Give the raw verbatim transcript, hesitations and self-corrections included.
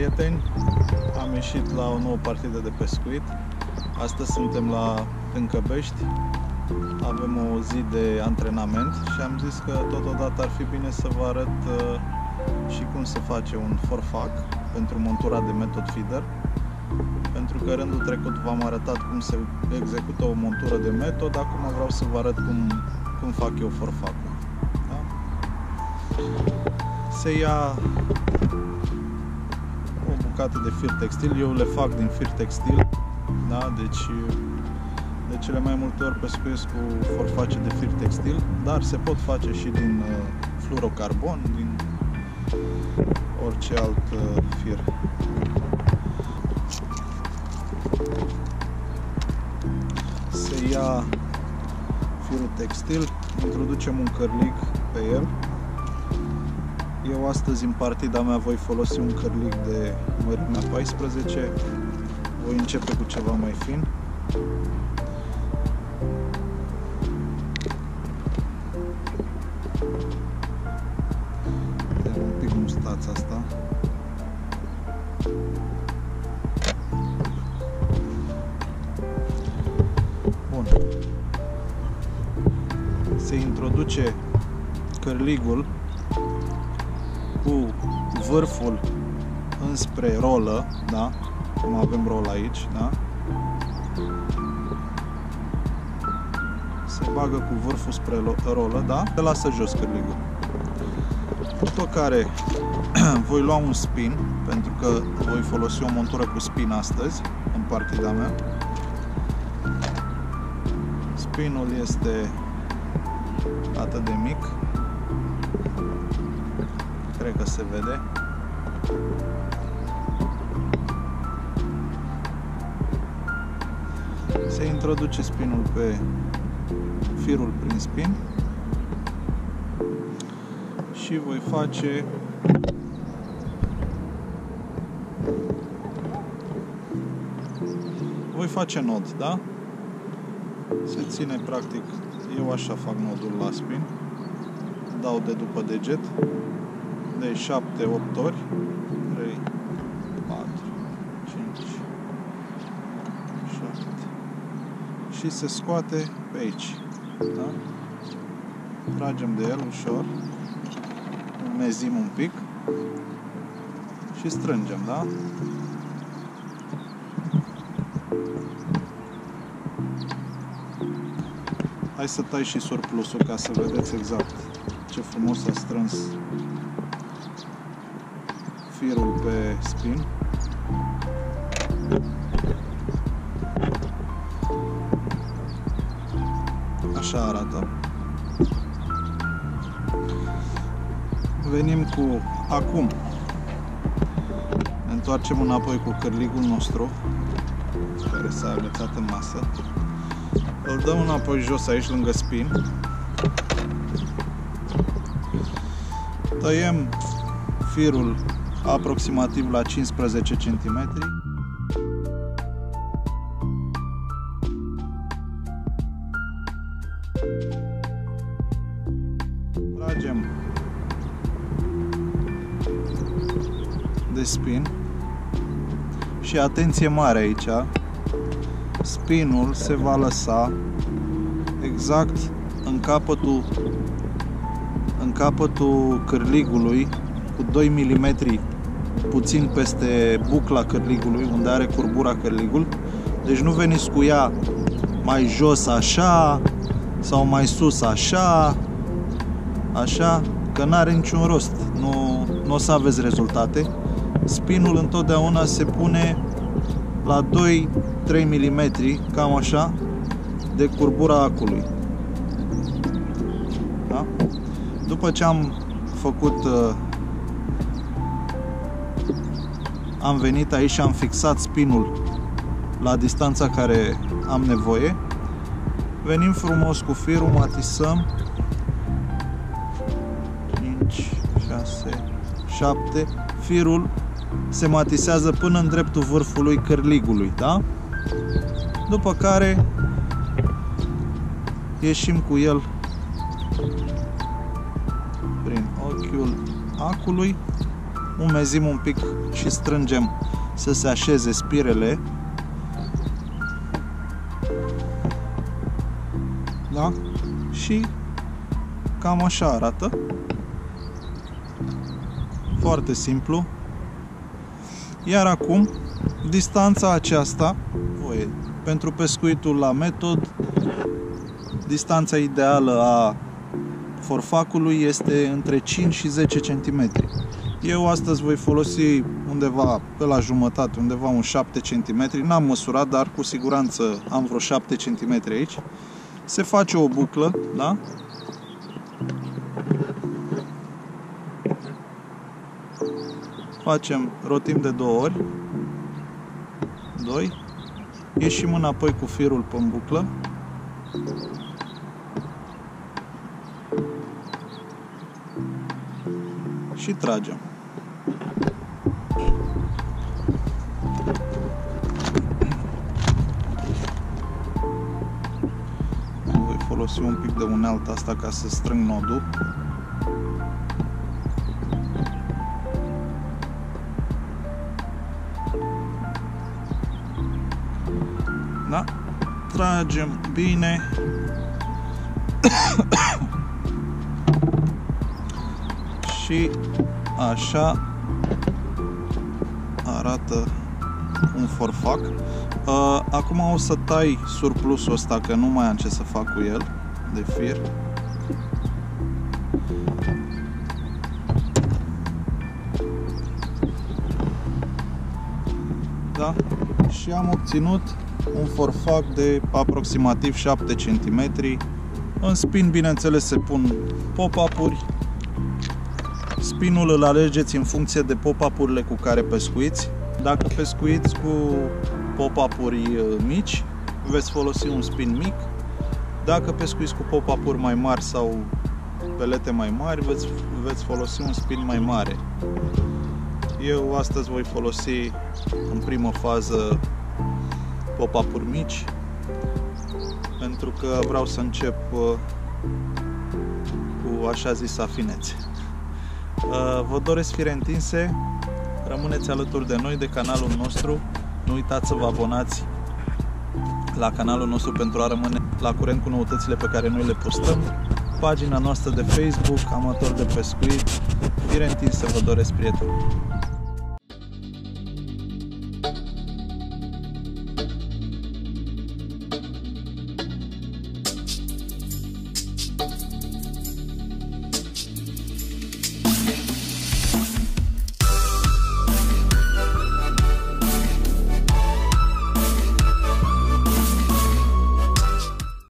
prieteni, am ieșit la o nouă partidă de pescuit. Astăzi suntem la Câncăbești, avem o zi de antrenament și am zis că totodată ar fi bine să vă arăt și cum se face un forfac pentru montura de Method Feeder, pentru că rândul trecut v-am arătat cum se execută o montură de Method, acum vreau să vă arăt cum, cum fac eu forfacul. Da? Se ia o bucată de fir textil, eu le fac din fir textil, da? Deci de cele mai multe ori pescuiesc cu forface de fir textil, dar se pot face și din uh, fluorocarbon, din orice alt uh, fir. Se ia firul textil, introducem un cărlig pe el. Eu astăzi în partida mea voi folosi un cărlig de mărimea paisprezece, voi începe cu ceva mai fin. Dăm un pic mustața asta. Bun. Se introduce cărligul cu vârful înspre rolă, da? Cum avem rolă aici, da? Se bagă cu vârful spre rolă, da? Se lasă jos cărligul. După care voi lua un spin, pentru că voi folosi o montură cu spin astăzi, în partida mea. Spinul este atât de mic. Cred că se vede. Se introduce spinul pe firul prin spin și voi face voi face nod, da? Se ține practic, eu așa fac nodul la spin. Dau de după deget de șapte opt ori, trei, patru, cinci, șapte și se scoate pe aici, da? Tragem de el ușor, înmezim un pic și strângem, da? Hai să tai și surplusul ca să vedeți exact ce frumos a strâns firul pe spin. Așa arată. Venim cu acum. Ne întoarcem înapoi cu cărligul nostru care s-a agățat în masă. Îl dăm înapoi jos aici lângă spin. Tăiem firul aproximativ la cincisprezece centimetri. Tragem de spin și atenție mare aici, spinul se va lăsa exact în capătul în capătul cârligului cu doi milimetri puțin peste bucla cârligului, unde are curbura cârligul. Deci nu veniți cu ea mai jos așa sau mai sus așa, așa, că n-are niciun rost. Nu, nu o să aveți rezultate. Spinul întotdeauna se pune la doi trei milimetri, cam așa, de curbura acului. Da? După ce am făcut am venit aici și am fixat spinul la distanța care am nevoie. Venim frumos cu firul, matisăm cinci, șase, șapte. Firul se matisează până în dreptul vârfului cârligului, da? După care ieșim cu el prin ochiul acului, umezim un pic și strângem să se așeze spirele. Da? Și cam așa arată. Foarte simplu. Iar acum, distanța aceasta, voi, pentru pescuitul la metod, distanța ideală a forfacului este între cinci și zece centimetri. Eu astăzi voi folosi undeva pe la jumătate, undeva un șapte centimetri. N-am măsurat, dar cu siguranță am vreo șapte centimetri aici. Se face o buclă, da? Facem, rotim de două ori. Doi. Ieșim înapoi cu firul pe buclă. Și tragem. Voi folosi un pic de unealtă asta ca să strâng nodul. Da? Tragem bine. Și așa arată un forfac. Acum o să tai surplusul ăsta, că nu mai am ce să fac cu el, de fir. Da? Și am obținut un forfac de aproximativ șapte centimetri. În spin, bineînțeles, se pun pop-up-uri. Spinul îl alegeți în funcție de pop-up-urile cu care pescuiți. Dacă pescuiți cu pop-up-uri mici, veți folosi un spin mic. Dacă pescuiți cu pop-up-uri mai mari sau pelete mai mari, veți, veți folosi un spin mai mare. Eu astăzi voi folosi în primă fază pop-up-uri mici, pentru că vreau să încep cu așa zisa finețe. Vă doresc fire întinse, rămâneți alături de noi, de canalul nostru, nu uitați să vă abonați la canalul nostru pentru a rămâne la curent cu noutățile pe care noi le postăm, pagina noastră de Facebook, Amatori de Pescuit. Fire întinse vă doresc, prieteni!